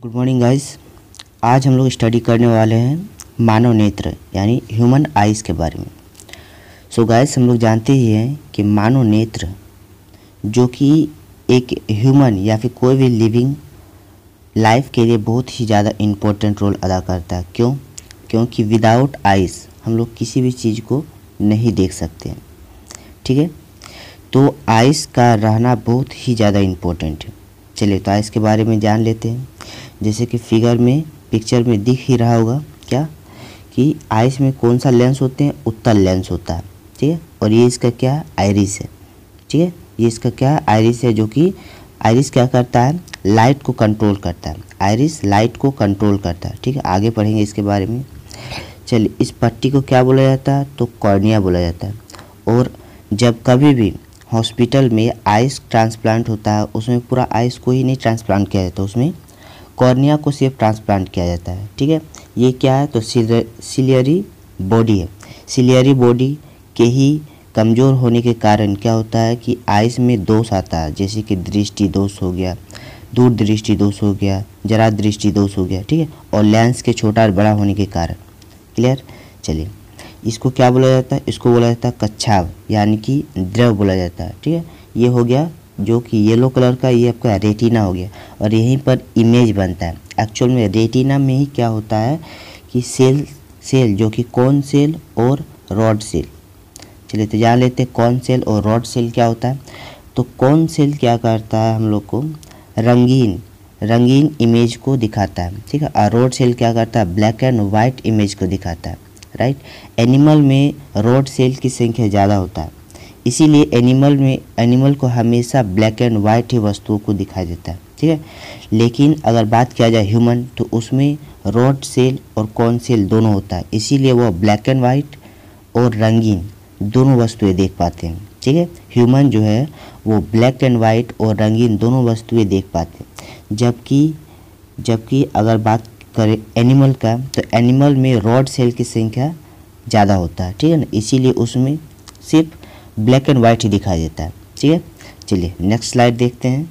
Good morning guys, आज हम लोग स्टडी करने वाले हैं मानव नेत्र यानी ह्यूमन आइज़ के बारे में। सो गाइस, हम लोग जानते ही हैं कि मानव नेत्र जो कि एक ह्यूमन या फिर कोई भी लिविंग लाइफ के लिए बहुत ही ज़्यादा इम्पोर्टेंट रोल अदा करता है। क्यों? क्योंकि विदाउट आइज़ हम लोग किसी भी चीज़ को नहीं देख सकते हैं। ठीक है, तो आइज़ का रहना बहुत ही ज़्यादा इम्पोर्टेंट है। चलिए तो आइज़ के बारे में जान लेते हैं। जैसे कि फिगर में, पिक्चर में दिख ही रहा होगा क्या कि आइस में कौन सा लेंस होते हैं, उत्तल लेंस होता है। ठीक है, और ये इसका क्या है, आइरिस है। ठीक है, ये इसका क्या है, आइरिस है, जो कि आइरिस क्या करता है, लाइट को कंट्रोल करता है। आइरिस लाइट को कंट्रोल करता है। ठीक है, आगे पढ़ेंगे इसके बारे में। चलिए, इस पट्टी को क्या बोला जाता है, तो कॉर्निया बोला जाता है। और जब कभी भी हॉस्पिटल में आइस ट्रांसप्लांट होता है, उसमें पूरा आइस को ही नहीं ट्रांसप्लांट किया जाता, उसमें कॉर्निया को सिर्फ ट्रांसप्लांट किया जाता है। ठीक है, ये क्या है, तो सिलियरी बॉडी है। सिलियरी बॉडी के ही कमज़ोर होने के कारण क्या होता है कि आइस में दोष आता है, जैसे कि दृष्टि दोष हो गया, दूर दृष्टि दोष हो गया, जरा दृष्टि दोष हो गया। ठीक है, और लेंस के छोटा और बड़ा होने के कारण। क्लियर। चलिए, इसको क्या बोला जाता है, इसको बोला जाता है कच्छाव यानी कि द्रव बोला जाता है। ठीक है, ये हो गया जो कि येलो कलर का, ये आपका रेटिना हो गया, और यहीं पर इमेज बनता है। एक्चुअल में रेटिना में ही क्या होता है कि सेल जो कि कॉर्न सेल और रॉड सेल। चलिए तो जान लेते हैं कॉर्न सेल और रॉड सेल क्या होता है। तो कॉर्न सेल क्या करता है, हम लोग को रंगीन इमेज को दिखाता है। ठीक है, और रॉड सेल क्या करता है, ब्लैक एंड वाइट इमेज को दिखाता है। राइट, एनिमल में रॉड सेल की संख्या ज़्यादा होता है, इसीलिए एनिमल को हमेशा ब्लैक एंड वाइट ही वस्तुओं को दिखाई देता है। ठीक है, लेकिन अगर बात किया जाए ह्यूमन, तो उसमें रॉड सेल और कॉर्न सेल दोनों होता है, इसीलिए वो ब्लैक एंड वाइट और रंगीन दोनों वस्तुएं देख पाते हैं। ठीक है, ह्यूमन जो है वो ब्लैक एंड वाइट और रंगीन दोनों वस्तुएं देख पाते हैं। जबकि अगर बात करें एनिमल का, तो एनिमल में रॉड सेल की संख्या ज़्यादा होता है। ठीक है ना, इसीलिए उसमें सिर्फ ब्लैक एंड वाइट ही दिखाई देता है। ठीक है, चलिए नेक्स्ट स्लाइड देखते हैं।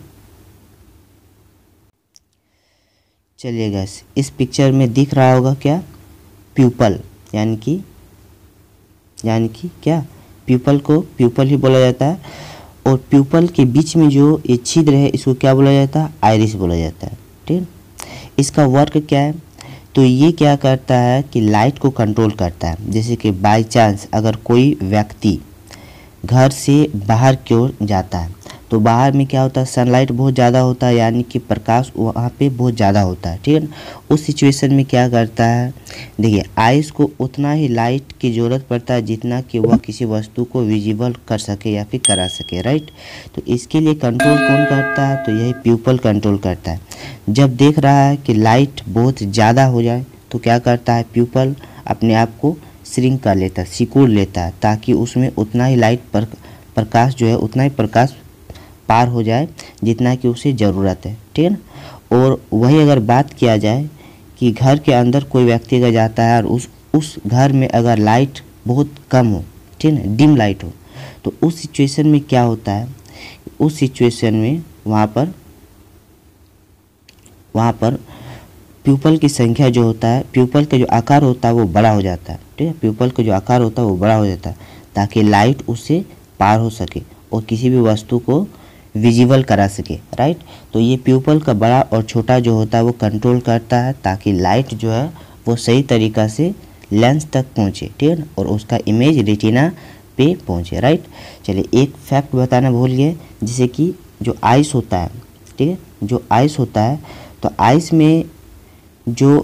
चलिए गाइस, इस पिक्चर में दिख रहा होगा क्या, प्यूपल यानी कि क्या, प्यूपल को प्यूपल ही बोला जाता है। और प्यूपल के बीच में जो ये छिद्र है, इसको क्या बोला जाता है, आइरिस बोला जाता है। ठीक, इसका वर्क क्या है, तो ये क्या करता है कि लाइट को कंट्रोल करता है। जैसे कि बाई चांस अगर कोई व्यक्ति घर से बाहर की ओर जाता है, तो बाहर में क्या होता है, सनलाइट बहुत ज़्यादा होता है, यानी कि प्रकाश वहाँ पे बहुत ज़्यादा होता है। ठीक है ना, उस सिचुएशन में क्या करता है, देखिए आइज़ को उतना ही लाइट की ज़रूरत पड़ता है जितना कि वह किसी वस्तु को विजिबल कर सके या फिर करा सके। राइट, तो इसके लिए कंट्रोल कौन करता है, तो यही प्यूपल कंट्रोल करता है। जब देख रहा है कि लाइट बहुत ज़्यादा हो जाए, तो क्या करता है, प्यूपल अपने आप को श्रिंक कर लेता है, सिकुड़ लेता है, ताकि उसमें उतना ही लाइट प्रकाश जो है, उतना ही प्रकाश पार हो जाए जितना कि उसे ज़रूरत है। ठीक है ना, और वही अगर बात किया जाए कि घर के अंदर कोई व्यक्ति अगर जाता है और उस घर में अगर लाइट बहुत कम हो, ठीक है ना, डिम लाइट हो, तो उस सिचुएशन में क्या होता है, उस सिचुएशन में वहाँ पर प्यूपल की संख्या जो होता है, प्यूपल का जो आकार होता है वो बड़ा हो जाता है। ठीक है, प्यूपल का जो आकार होता है वो बड़ा हो जाता है, ताकि लाइट उससे पार हो सके और किसी भी वस्तु को विजिबल करा सके। राइट, तो ये प्यूपल का बड़ा और छोटा जो होता है वो कंट्रोल करता है, ताकि लाइट जो है वो सही तरीक़ा से लेंस तक पहुँचे। ठीक है ना, और उसका इमेज रेटिना पे पहुँचे। राइट, चलिए एक फैक्ट बताना भूल गए, जैसे कि जो आइस होता है, ठीक है, जो आइस होता है, तो आइस में जो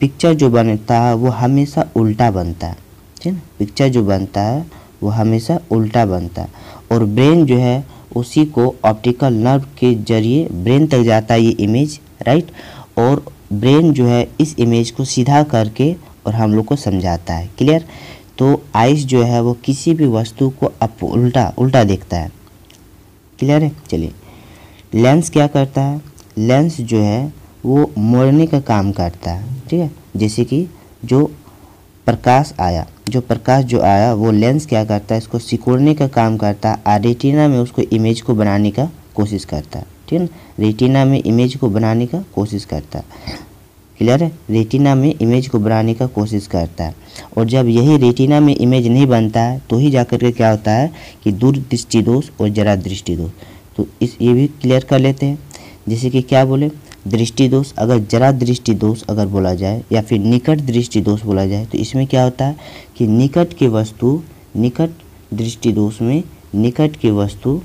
पिक्चर जो बनता है वो हमेशा उल्टा बनता है। ठीक है ना, पिक्चर जो बनता है वो हमेशा उल्टा बनता है, और ब्रेन जो है उसी को ऑप्टिकल नर्व के जरिए ब्रेन तक जाता है ये इमेज। राइट, और ब्रेन जो है इस इमेज को सीधा करके और हम लोग को समझाता है। क्लियर, तो आइज़ जो है वो किसी भी वस्तु को उल्टा देखता है। क्लियर है। चलिए, लेंस क्या करता है, लेंस जो है वो मोड़ने का काम करता है। ठीक है, जैसे कि जो प्रकाश आया वो लेंस क्या करता है, इसको सिकोड़ने का काम करता है, रेटिना में उसको इमेज को बनाने का कोशिश करता है। ठीक है ना, रेटिना में इमेज को बनाने का कोशिश करता है। क्लियर है, रेटिना में इमेज को बनाने का कोशिश करता है और जब यही रेटिना में इमेज नहीं बनता है तो ही जाकर के क्या होता है कि दूरदृष्टि दोष और जरा दृष्टि दोष। तो इस ये भी क्लियर कर लेते हैं, जैसे कि क्या बोले दृष्टि दोष, अगर जरा दृष्टि दोष अगर बोला जाए या फिर निकट दृष्टि दोष बोला जाए तो इसमें क्या होता है कि निकट की वस्तु, निकट दृष्टि दोष में निकट की वस्तु,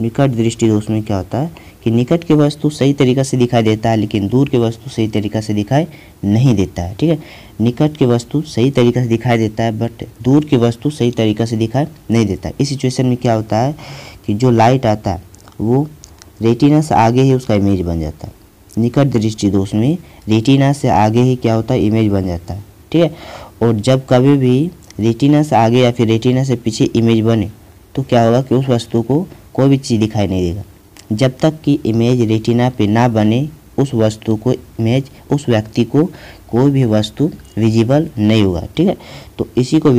निकट दृष्टि दोष में क्या होता है कि निकट की वस्तु सही तरीक़ा से दिखाई देता है लेकिन दूर की वस्तु सही तरीक़ा से दिखाई नहीं देता है। ठीक है, निकट की वस्तु सही तरीक़ा से दिखाई देता है बट दूर की वस्तु सही तरीक़ा से दिखाई नहीं देता है। इस सिचुएशन में क्या होता है कि जो लाइट आता है वो रेटिना से आगे ही उसका इमेज बन जाता है। निकट दृष्टि दोष में रेटिना से आगे ही क्या होता है इमेज बन जाता है। ठीक है, और जब कभी भी रेटिना से आगे या फिर रेटिना से पीछे इमेज बने तो क्या होगा कि उस वस्तु को कोई भी चीज़ दिखाई नहीं देगा। जब तक कि इमेज रेटिना पे ना बने उस वस्तु को, इमेज उस व्यक्ति को कोई भी वस्तु विजिबल नहीं होगा। ठीक है, तो इसी को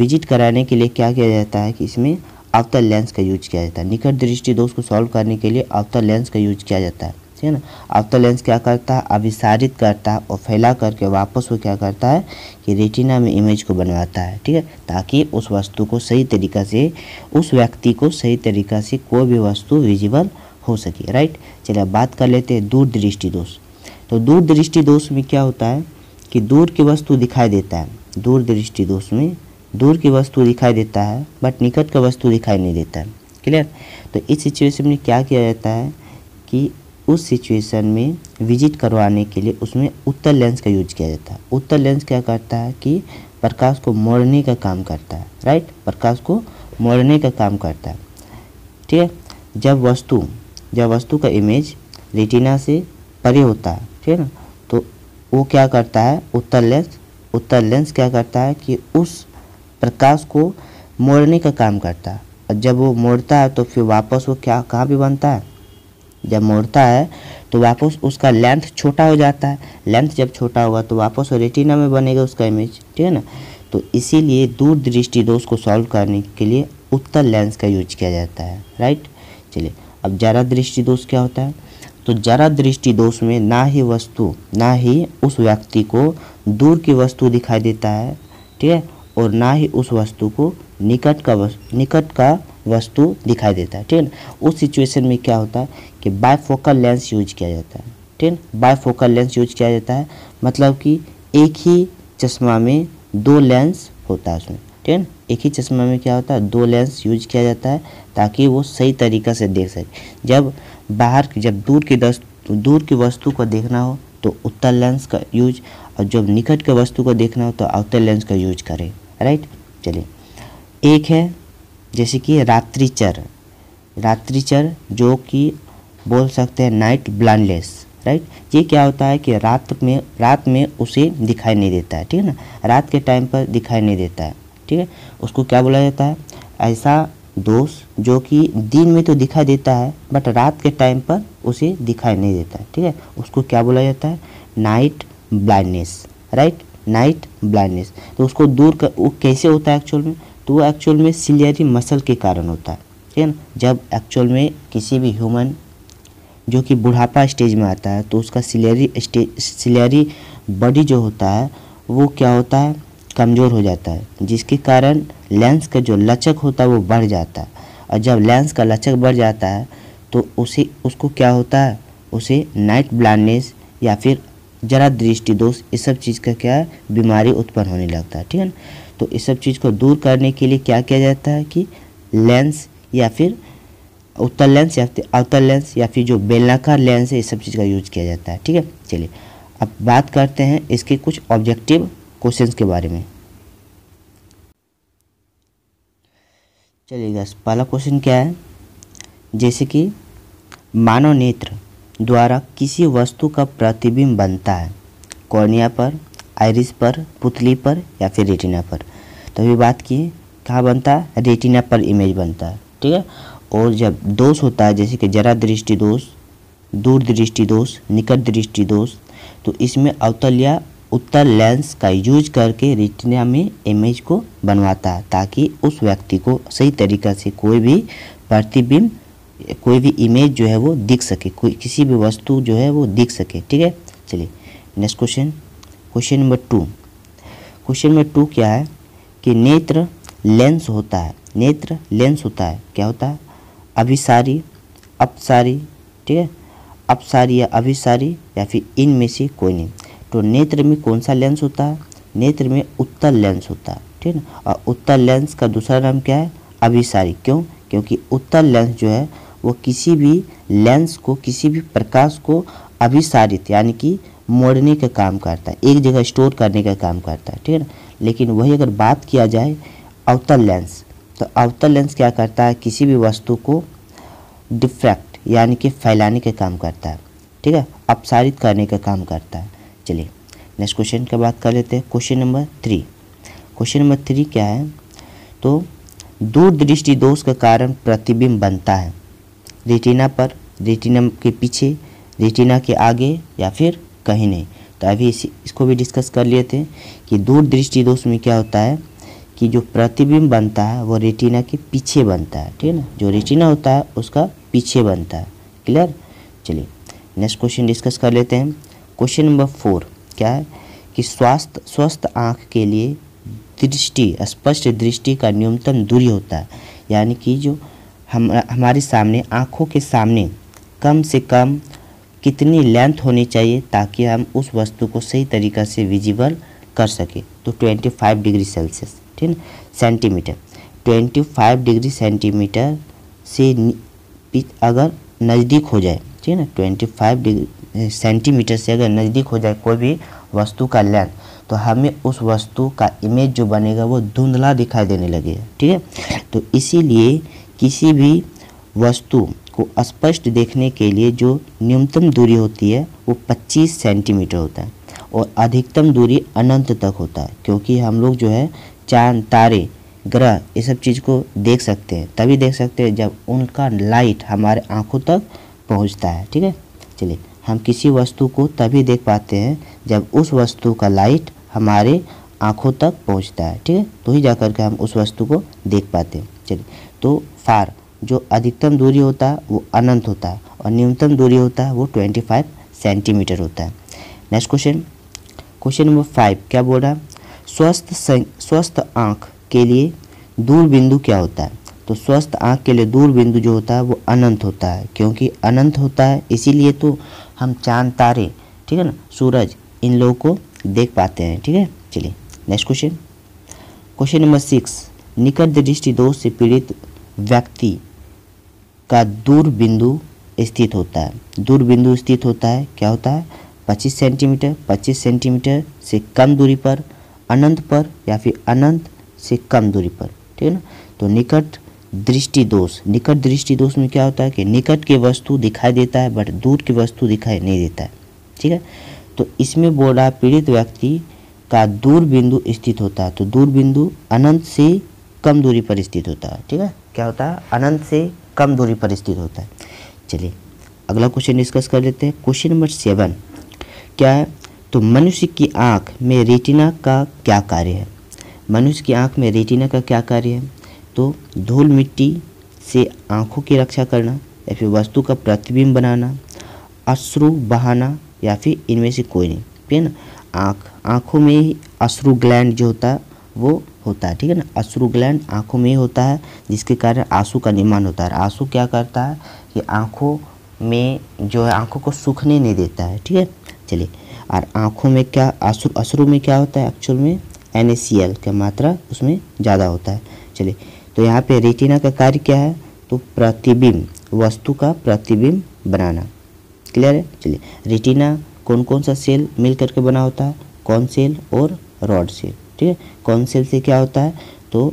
विजिट कराने के लिए क्या किया जाता है कि इसमें अवतल लेंस का यूज किया जाता है। निकट दृष्टि दोष को सॉल्व करने के लिए अवतल लेंस का यूज किया जाता है। ठीक है ना, अवतल लेंस क्या करता है अभिसारित करता है और फैला करके वापस वो क्या करता है कि रेटिना में इमेज को बनवाता है। ठीक है, ताकि उस वस्तु को सही तरीक़ा से, उस व्यक्ति को सही तरीक़ा से कोई भी वस्तु विजिबल हो सके। राइट, चलिए अब बात कर लेते हैं दूरदृष्टि दोष। तो दूरदृष्टि दोष में क्या होता है कि दूर की वस्तु दिखाई देता है, दूरदृष्टि दोष में दूर की वस्तु दिखाई देता है बट निकट का वस्तु दिखाई नहीं देता है। क्लियर, तो इस सिचुएशन में क्या किया जाता है कि उस सिचुएशन में विजिट करवाने के लिए उसमें उत्तल लेंस का यूज किया जाता है। उत्तल लेंस क्या करता है कि प्रकाश को मोड़ने का काम करता है। राइट, प्रकाश को मोड़ने का काम करता है। ठीक है, जब वस्तु का इमेज रेटिना से परे होता है, ठीक है ना, तो वो क्या करता है उत्तल लेंस क्या करता है कि उस प्रकाश को मोड़ने का काम करता है। और जब वो मोड़ता है तो फिर वापस वो क्या कहाँ पे बनता है, जब मोड़ता है तो वापस उसका लेंथ छोटा हो जाता है। लेंथ जब छोटा होगा तो वापस वो रेटिना में बनेगा उसका इमेज। ठीक है ना, तो इसीलिए दूरदृष्टि दोष को सॉल्व करने के लिए उत्तल लेंस का यूज किया जाता है। राइट, चलिए अब जरा दृष्टि दोष क्या होता है। तो जरा दृष्टि दोष में ना ही उस व्यक्ति को दूर की वस्तु दिखाई देता है, ठीक है, और ना ही उस वस्तु को निकट का वस्तु दिखाई देता है। ठीक है ना, उस सिचुएशन में क्या होता है कि बायफोकल लेंस यूज किया जाता है। ठीक है ना, बायफोकल लेंस यूज किया जाता है मतलब कि एक ही चश्मा में दो लेंस होता है उसमें। ठीक है ना, एक ही चश्मा में क्या होता है दो लेंस यूज किया जाता है ताकि वो सही तरीक़ा से देख सके। जब दूर की वस्तु को देखना हो तो उत्तल लेंस का यूज, और जब निकट के वस्तु को देखना हो तो अवतल लेंस का यूज करें। राइट, चलिए एक है जैसे कि रात्रिचर जो कि बोल सकते हैं नाइट ब्लाइंडनेस। राइट, ये क्या होता है कि रात में उसे दिखाई नहीं देता है। ठीक है ना, रात के टाइम पर दिखाई नहीं देता है। ठीक है, उसको क्या बोला जाता है ऐसा दोष जो कि दिन में तो दिखाई देता है बट रात के टाइम पर उसे दिखाई नहीं देता है। ठीक है, उसको क्या बोला जाता है night blindness. Right, night blindness. तो उसको वो कैसे होता है एक्चुअल में, तो वो एक्चुअल में सिलियरी मसल के कारण होता है। ठीक है ना, जब एक्चुअल में किसी भी ह्यूमन जो कि बुढ़ापा स्टेज में आता है तो उसका सिलियरी बॉडी जो होता है वो क्या होता है कमज़ोर हो जाता है, जिसके कारण लेंस का जो लचक होता है वो बढ़ जाता है। और जब लेंस का लचक बढ़ जाता है तो उसको क्या होता है उसे नाइट ब्लाइंडनेस या फिर जरा दृष्टि दोष, इस सब चीज़ का क्या है बीमारी उत्पन्न होने लगता है। ठीक है ना, तो इस सब चीज़ को दूर करने के लिए क्या किया जाता है कि लेंस या फिर उत्तल लेंस या फिर अवतल लेंस या फिर जो बेलनाकार लेंस है, इस सब चीज़ का यूज किया जाता है। ठीक है, चलिए अब बात करते हैं इसके कुछ ऑब्जेक्टिव क्वेश्चंस के बारे में। चलिए पहला क्वेश्चन क्या है, जैसे कि मानव नेत्र द्वारा किसी वस्तु का प्रतिबिंब बनता है कॉर्निया पर, आइरिस पर, पुतली पर या फिर रेटिना पर। तो अभी बात की कहाँ बनता है रेटिना पर इमेज बनता है। ठीक है, और जब दोष होता है जैसे कि जरा दृष्टि दोष, दूर दृष्टि दोष, निकट दृष्टि दोष, तो इसमें अवतल या उत्तल लेंस का यूज करके रेटिना में इमेज को बनवाता है ताकि उस व्यक्ति को सही तरीक़ा से कोई भी प्रतिबिंब कोई भी इमेज जो है वो दिख सके, कोई किसी भी वस्तु जो है वो दिख सके। ठीक है, चलिए next question, question number 2। Question number 2 क्या है कि नेत्र लेंस होता है, नेत्र लेंस होता है, क्या होता है? अभिसारी, अपसारी, ठीक है, अपसारी या अभिसारी या फिर इनमें से कोई नहीं। तो नेत्र में कौन सा लेंस होता है? नेत्र में उत्तल लेंस होता है, ठीक है ना। और उत्तल लेंस का दूसरा नाम क्या है? अभिसारी। क्यों? क्योंकि उत्तल लेंस जो है वो किसी भी लेंस को, किसी भी प्रकाश को अभिसारित यानी कि मोड़ने का काम करता है, एक जगह स्टोर करने का काम करता है, ठीक है ना। लेकिन वही अगर बात किया जाए अवतल लेंस, तो अवतल लेंस क्या करता है? किसी भी वस्तु को डिफ्रैक्ट यानी कि फैलाने का काम करता है, ठीक है, अपसारित करने का काम करता है। चलिए नेक्स्ट क्वेश्चन का बात कर लेते हैं, क्वेश्चन नंबर 3। क्वेश्चन नंबर 3 क्या है? तो दूरदृष्टि दोष के कारण प्रतिबिंब बनता है रेटिना पर, रेटिना के पीछे, रेटिना के आगे या फिर कहीं नहीं। तो अभी इसको भी डिस्कस कर लिए थे कि दूरदृष्टि दोष में क्या होता है कि जो प्रतिबिंब बनता है वो रेटिना के पीछे बनता है, ठीक है ना। जो रेटिना होता है उसका पीछे बनता है, क्लियर। चलिए नेक्स्ट क्वेश्चन डिस्कस कर लेते हैं, क्वेश्चन नंबर 4 क्या है कि स्वस्थ आँख के लिए दृष्टि, स्पष्ट दृष्टि का न्यूनतम दूरी होता है, यानी कि जो हमारे सामने, आँखों के सामने कम से कम कितनी लेंथ होनी चाहिए ताकि हम उस वस्तु को सही तरीक़े से विजिबल कर सके। तो 25 डिग्री सेल्सियस, ठीक है, सेंटीमीटर, 25 डिग्री सेंटीमीटर से अगर नज़दीक हो जाए, ठीक है ना, 25 डिग्री सेंटीमीटर से अगर नज़दीक हो जाए कोई भी वस्तु का लेंथ, तो हमें उस वस्तु का इमेज जो बनेगा वो धुंधला दिखाई देने लगेगा, ठीक है। तो इसीलिए किसी भी वस्तु को स्पष्ट देखने के लिए जो न्यूनतम दूरी होती है वो 25 सेंटीमीटर होता है और अधिकतम दूरी अनंत तक होता है, क्योंकि हम लोग जो है चांद, तारे, ग्रह, ये सब चीज़ को देख सकते हैं, तभी देख सकते हैं जब उनका लाइट हमारे आँखों तक पहुँचता है, ठीक है। चलिए, हम किसी वस्तु को तभी देख पाते हैं जब उस वस्तु का लाइट हमारे आँखों तक पहुँचता है, ठीक है, तो ही जा कर के हम उस वस्तु को देख पाते हैं। चलिए, तो फार जो अधिकतम दूरी होता है वो अनंत होता है और न्यूनतम दूरी होता है वो 25 सेंटीमीटर होता है। नेक्स्ट क्वेश्चन, क्वेश्चन नंबर 5 क्या बोल रहा है? स्वस्थ आँख के लिए दूर बिंदु क्या होता है? तो स्वस्थ आँख के लिए दूर बिंदु जो होता है वो अनंत होता है, क्योंकि अनंत होता है इसीलिए तो हम चांद, तारे, ठीक है ना, सूरज, इन लोगों को देख पाते हैं, ठीक है। चलिए नेक्स्ट क्वेश्चन, क्वेश्चन नंबर 6। निकट दृष्टि दोष से पीड़ित व्यक्ति का दूरबिंदु स्थित होता है, दूरबिंदु स्थित होता है, क्या होता है? 25 सेंटीमीटर, 25 सेंटीमीटर से कम दूरी पर, अनंत पर या फिर अनंत से कम दूरी पर, ठीक है ना। तो निकट दृष्टि दोष, निकट दृष्टि दोष में क्या होता है कि निकट की वस्तु दिखाई देता है बट दूर की वस्तु दिखाई नहीं देता है, ठीक है। तो इसमें बोल रहा पीड़ित व्यक्ति का दूरबिंदु स्थित होता है, तो दूरबिंदु अनंत से कम दूरी पर स्थित होता है, ठीक है, क्या होता है? अनंत से कम दूरी पर स्थित होता है। चलिए अगला क्वेश्चन डिस्कस कर लेते हैं, क्वेश्चन नंबर 7 क्या है? तो मनुष्य की आँख में रेटिना का क्या कार्य है? मनुष्य की आँख में रेटिना का क्या कार्य है? तो धूल मिट्टी से आँखों की रक्षा करना या फिर वस्तु का प्रतिबिंब बनाना, अश्रु बहाना या फिर इनमें से कोई नहीं, ठीक है ना। आँखों में ही अश्रु ग्लैंड जो होता है वो होता है, ठीक है ना, अश्रु ग्लैंड आँखों में ही होता है, जिसके कारण आंसू का निर्माण होता है। आंसू क्या करता है कि आँखों में जो है आँखों को सूखने नहीं देता है, ठीक है। चलिए, और आँखों में क्या अश्रु में क्या होता है? एक्चुअल में NaCl का मात्रा उसमें ज़्यादा होता है। चलिए, तो यहाँ पे रेटिना का कार्य क्या है? तो प्रतिबिंब, वस्तु का प्रतिबिंब बनाना, क्लियर है। चलिए, रेटिना कौन कौन सा सेल मिल करके बना होता है? कॉर्न सेल और रॉड सेल, ठीक है। कॉर्न सेल से क्या होता है? तो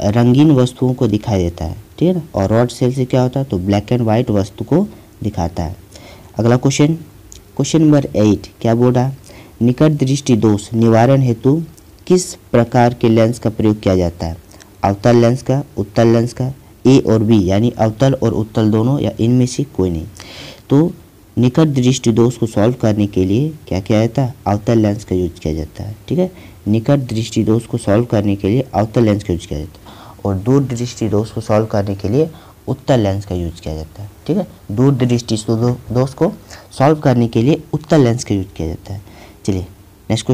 रंगीन वस्तुओं को दिखाई देता है, ठीक है ना, और रॉड सेल से क्या होता है? तो ब्लैक एंड वाइट वस्तु को दिखाता है। अगला क्वेश्चन, क्वेश्चन नंबर 8 क्या बोल रहा है? निकट दृष्टि दोष निवारण हेतु किस प्रकार के लेंस का प्रयोग किया जाता है? अवतल लेंस का, उत्तल लेंस का, ए और बी यानी अवतल और उत्तल दोनों या इनमें से कोई नहीं। तो निकट दृष्टि दोष को सॉल्व करने के लिए क्या किया जाता है? अवतल लेंस का यूज किया जाता है, ठीक है। निकट दृष्टि दोष को सॉल्व करने के लिए अवतल लेंस का यूज किया जाता है और दूर दृष्टि दोष को सॉल्व करने के लिए उत्तल लेंस का यूज किया जाता है। ठीक है, दूरदृष्टि दोष को सॉल्व करने के लिए उत्तल लेंस का यूज किया जाता है। चलिए नेक्स्ट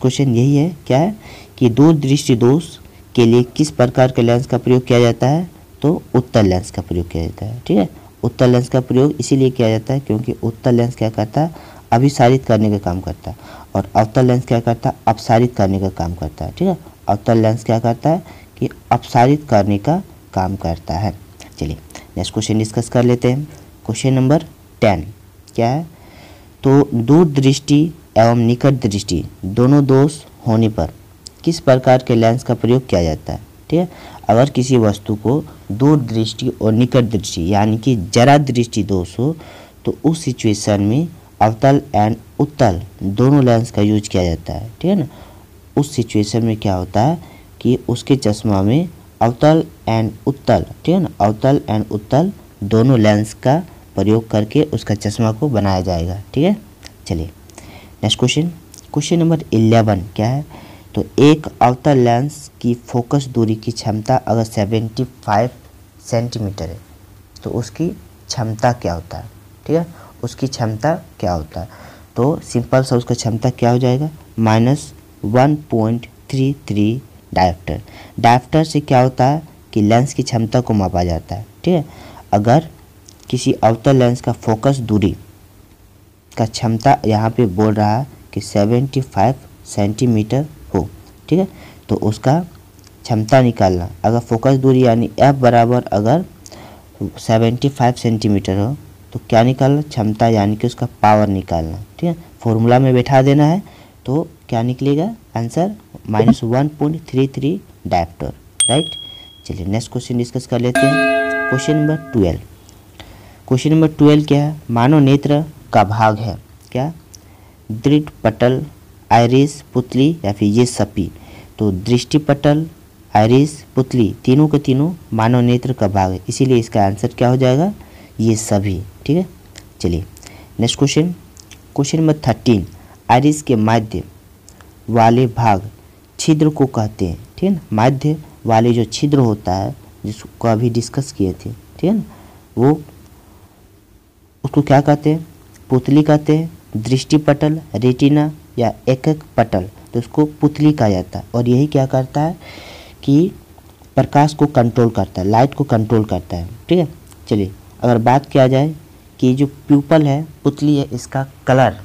क्वेश्चन यही है, क्या है कि दूरदृष्टि दोष के लिए किस प्रकार के लेंस का प्रयोग किया जाता है, तो उत्तल लेंस का प्रयोग किया जाता है। ठीक है, उत्तल लेंस का प्रयोग इसीलिए किया जाता है क्योंकि उत्तल लेंस क्या करता है, अभिसारित करने का काम करता है, और अवतल लेंस क्या करता है, अपसारित करने का काम करता है। ठीक है, अवतल लेंस क्या करता है कि अपसारित करने का काम करता है। चलिए नेक्स्ट क्वेश्चन डिस्कस कर लेते हैं। क्वेश्चन नंबर 10 क्या है, तो दूरदृष्टि एवं निकट दृष्टि दोनों दोष होने पर किस प्रकार के लेंस का प्रयोग किया जाता है। ठीक है, अगर किसी वस्तु को दूरदृष्टि और निकट दृष्टि यानी कि जरा दृष्टि दोष हो तो उस सिचुएशन में अवतल एंड उत्तल दोनों लेंस का यूज किया जाता है। ठीक है ना, उस सिचुएशन में क्या होता है कि उसके चश्मा में अवतल एंड उत्तल, ठीक है ना, अवतल एंड उत्तल दोनों लेंस का प्रयोग करके उसका चश्मा को बनाया जाएगा। ठीक है, चलिए नेक्स्ट क्वेश्चन, क्वेश्चन नंबर 11 क्या है, तो एक अवतल लेंस की फोकस दूरी की क्षमता अगर 75 सेंटीमीटर है तो उसकी क्षमता क्या होता है। ठीक है, उसकी क्षमता क्या होता है, तो सिंपल सा उसका क्षमता क्या हो जाएगा, -1.33 डायोप्टर। डायोप्टर से क्या होता है कि लेंस की क्षमता को मापा जाता है। ठीक है, अगर किसी अवतल लेंस का फोकस दूरी का क्षमता यहाँ पे बोल रहा है कि 75 सेंटीमीटर हो, ठीक है, तो उसका क्षमता निकालना, अगर फोकस दूरी यानी f = अगर 75 सेंटीमीटर हो तो क्या निकालना, क्षमता यानी कि उसका पावर निकालना। ठीक है, फॉर्मूला में बैठा देना है, तो क्या निकलेगा आंसर, -1.33 डायोप्टर। राइट, चलिए नेक्स्ट क्वेश्चन डिस्कस कर लेते हैं। क्वेश्चन नंबर 12, क्वेश्चन नंबर 12 क्या है, मानव नेत्र का भाग है क्या, दृष्टि पटल, आइरिस, पुतली या फिर ये सपी, तो दृष्टि पटल, आइरिस, पुतली तीनों के तीनों मानव नेत्र का भाग है, इसीलिए इसका आंसर क्या हो जाएगा, ये सभी। ठीक है, चलिए next question, question number 13, iris के माध्य वाले भाग छिद्र को कहते हैं। ठीक है ना, माध्य वाले जो छिद्र होता है जिसको अभी डिस्कस किए थे, ठीक है ना, वो उसको क्या कहते हैं, पुतली कहते हैं, दृष्टि पटल, रेटिना या एकक पटल, तो उसको पुतली कहा जाता है, और यही क्या करता है कि प्रकाश को कंट्रोल करता है, लाइट को कंट्रोल करता है। ठीक है, चलिए अगर बात किया जाए कि जो प्यूपल है, पुतली है, इसका कलर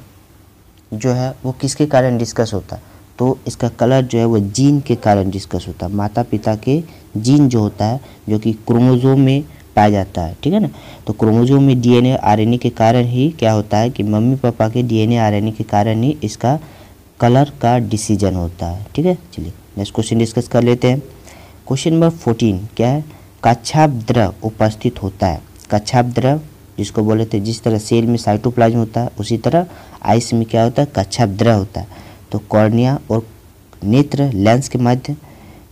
जो है वो किसके कारण डिस्कस होता है, तो इसका कलर जो है वो जीन के कारण डिस्कस होता है, माता पिता के जीन जो होता है जो कि क्रोमोसोम में पाया जाता है। ठीक है ना, तो क्रोमोसोम में डीएनए आरएनए के कारण ही क्या होता है कि मम्मी पापा के डीएनए आरएनए के कारण ही इसका कलर का डिसीजन होता है। ठीक है, चलिए नेक्स्ट क्वेश्चन डिस्कस कर लेते हैं। क्वेश्चन नंबर 14 क्या है, काछाप द्रव उपस्थित होता है, काछाप द्रव जिसको बोले थे, जिस तरह सेल में साइटोप्लाज्म होता है उसी तरह आइस में क्या होता है, काछाप द्रव होता है, तो कॉर्निया और नेत्र लेंस के माध्यम,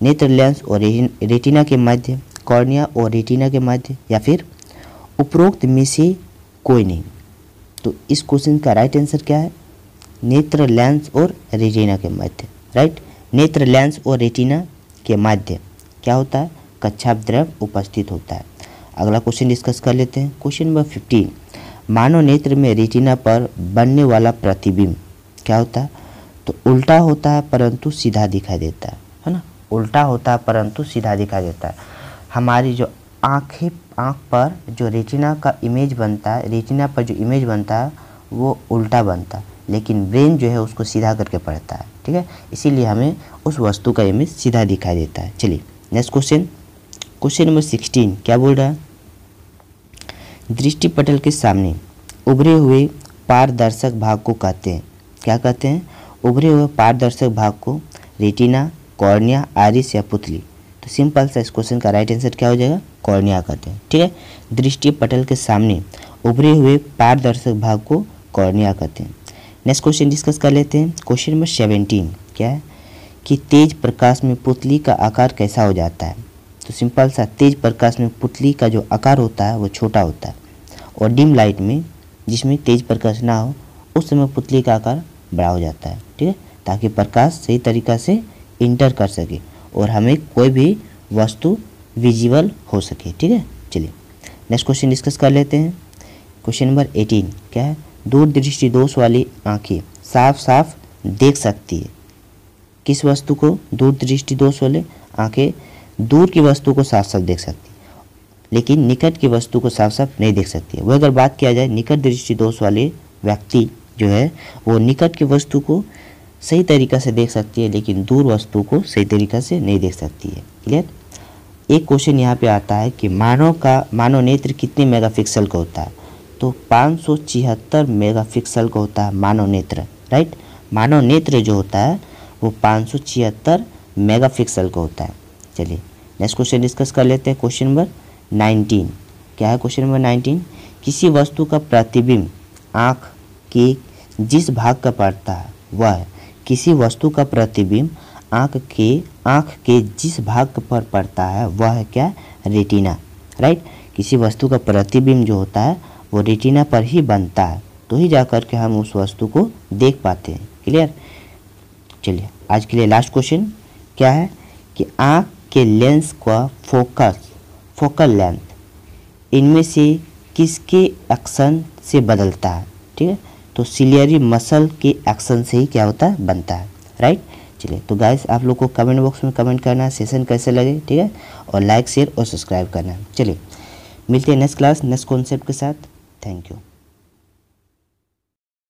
नेत्र लेंस और रेटिना के माध्यम, कॉर्निया और रेटिना के माध्यम या फिर उपरोक्त में से कोई नहीं, तो इस क्वेश्चन का राइट आंसर क्या है, नेत्र लेंस और रेटिना के माध्यम। राइट, नेत्र लेंस और रेटिना के माध्यम क्या होता है, काछाप द्रव उपस्थित होता है। अगला क्वेश्चन डिस्कस कर लेते हैं। क्वेश्चन नंबर 15, मानव नेत्र में रेटिना पर बनने वाला प्रतिबिंब क्या होता है, तो उल्टा होता है परंतु सीधा दिखाई देता है ना, उल्टा होता है परंतु सीधा दिखाई देता है। हमारी जो आँख पर जो रेटिना का इमेज बनता है, रेटिना पर जो इमेज बनता है वो उल्टा बनता है, लेकिन ब्रेन जो है उसको सीधा करके पढ़ता है। ठीक है, इसीलिए हमें उस वस्तु का इमेज सीधा दिखाई देता है। चलिए नेक्स्ट क्वेश्चन, क्वेश्चन नंबर 16 क्या बोल रहा है, दृष्टि पटल के सामने उभरे हुए पारदर्शक भाग को कहते हैं, क्या कहते हैं, उभरे हुए पारदर्शक भाग को रेटिना, कॉर्निया, आइरिस या पुतली, तो सिंपल सा इस क्वेश्चन का राइट आंसर क्या हो जाएगा, कॉर्निया कहते हैं। ठीक है, दृष्टि पटल के सामने उभरे हुए पारदर्शक भाग को कॉर्निया कहते हैं। नेक्स्ट क्वेश्चन डिस्कस कर लेते हैं। क्वेश्चन नंबर 17 क्या है कि तेज प्रकाश में पुतली का आकार कैसा हो जाता है, तो सिंपल सा तेज प्रकाश में पुतली का जो आकार होता है वो छोटा होता है, और डिम लाइट में जिसमें तेज प्रकाश ना हो उस समय पुतली का आकार बड़ा हो जाता है। ठीक है, ताकि प्रकाश सही तरीक़ा से इंटर कर सके और हमें कोई भी वस्तु विजिबल हो सके। ठीक है, चलिए नेक्स्ट क्वेश्चन डिस्कस कर लेते हैं। क्वेश्चन नंबर 18 क्या है, दूरदृष्टि दोष वाली आंखें साफ साफ देख सकती है किस वस्तु को? दूरदृष्टि दोष वाले आंखें दूर की वस्तु को साफ साफ देख सकती है लेकिन निकट की वस्तु को साफ साफ नहीं देख सकती है। वह अगर बात किया जाए निकट दृष्टि दोष वाले व्यक्ति जो है वो निकट की वस्तु को सही तरीका से देख सकती है लेकिन दूर वस्तु को सही तरीका से नहीं देख सकती है। क्लियर। एक क्वेश्चन यहाँ पे आता है कि मानव नेत्र कितने मेगापिक्सल का होता है? तो 576 मेगापिक्सल का होता है मानव नेत्र। राइट, मानव नेत्र जो होता है वो 576 मेगापिक्सल का होता है। चलिए नेक्स्ट क्वेश्चन डिस्कस कर लेते हैं। क्वेश्चन नंबर 19 क्या है? क्वेश्चन नंबर 19 किसी वस्तु का प्रतिबिंब आँख के जिस भाग का पड़ता है वह है। किसी वस्तु का प्रतिबिंब आँख के जिस भाग पर पड़ता है वह है क्या? रेटिना। राइट, किसी वस्तु का प्रतिबिंब जो होता है वो रेटिना पर ही बनता है तो ही जाकर के हम उस वस्तु को देख पाते हैं। क्लियर। चलिए आज के लिए लास्ट क्वेश्चन क्या है कि आँख के लेंस का फोकल लेंथ इनमें से किसके एक्शन से बदलता है? ठीक है, तो सिलियरी मसल के एक्शन से ही क्या होता है? बनता है। राइट। चलिए तो गाइस आप लोग को कमेंट बॉक्स में कमेंट करना है सेशन कैसे लगे, ठीक है, और लाइक शेयर और सब्सक्राइब करना है। चलिए मिलते हैं नेक्स्ट क्लास नेक्स्ट कॉन्सेप्ट के साथ। Thank you.